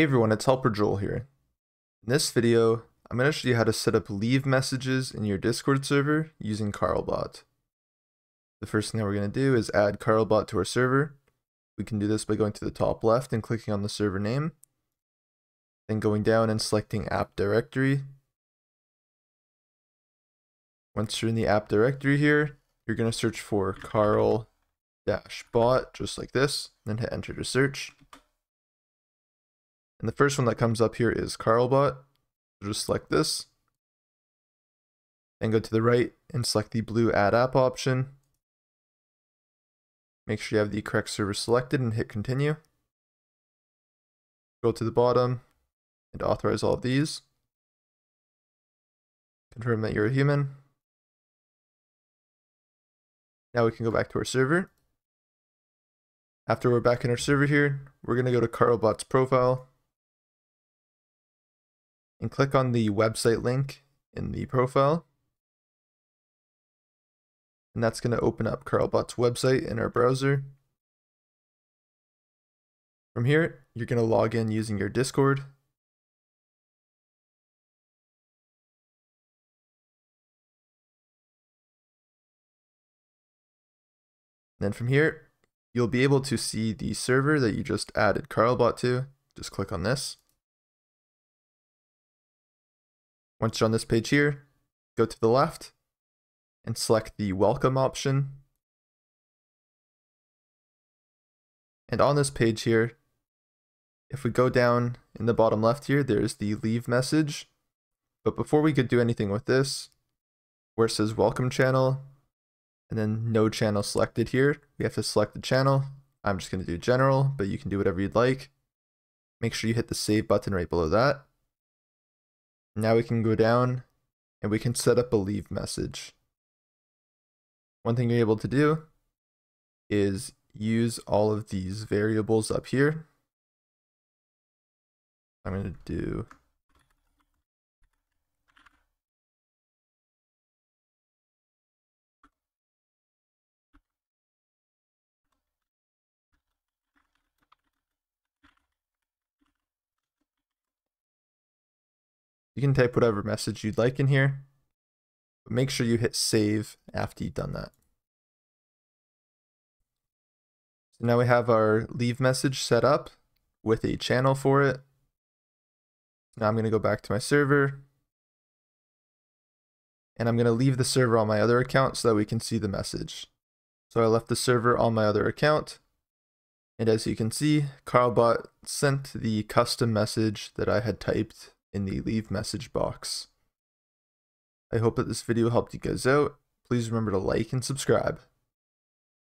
Hey everyone, it's Helper Joel here. In this video, I'm going to show you how to set up leave messages in your Discord server using Carl-Bot. The first thing that we're going to do is add Carl-Bot to our server. We can do this by going to the top left and clicking on the server name, then going down and selecting app directory. Once you're in the app directory here, you're going to search for Carl-Bot just like this, then hit enter to search. And the first one that comes up here is Carl-Bot. So just select this. Then go to the right and select the blue Add App option. Make sure you have the correct server selected and hit Continue. Go to the bottom and authorize all of these. Confirm that you're a human. Now we can go back to our server. After we're back in our server here, we're going to go to Carl-Bot's profile and click on the website link in the profile. And that's going to open up Carl-Bot's website in our browser. From here, you're going to log in using your Discord. And then from here, you'll be able to see the server that you just added Carl-Bot to. Just click on this. Once you're on this page here, go to the left and select the welcome option. And on this page here, if we go down in the bottom left here, there's the leave message. But before we could do anything with this, where it says welcome channel and then no channel selected here, we have to select the channel. I'm just going to do general, but you can do whatever you'd like. Make sure you hit the save button right below that. Now we can go down and we can set up a leave message. One thing you're able to do is use all of these variables up here. I'm going to do you can type whatever message you'd like in here, but make sure you hit save after you've done that. So now we have our leave message set up with a channel for it. Now I'm going to go back to my server and I'm going to leave the server on my other account so that we can see the message. So I left the server on my other account, and as you can see, Carl-Bot sent the custom message that I had typed in the leave message box. I hope that this video helped you guys out. Please remember to like and subscribe.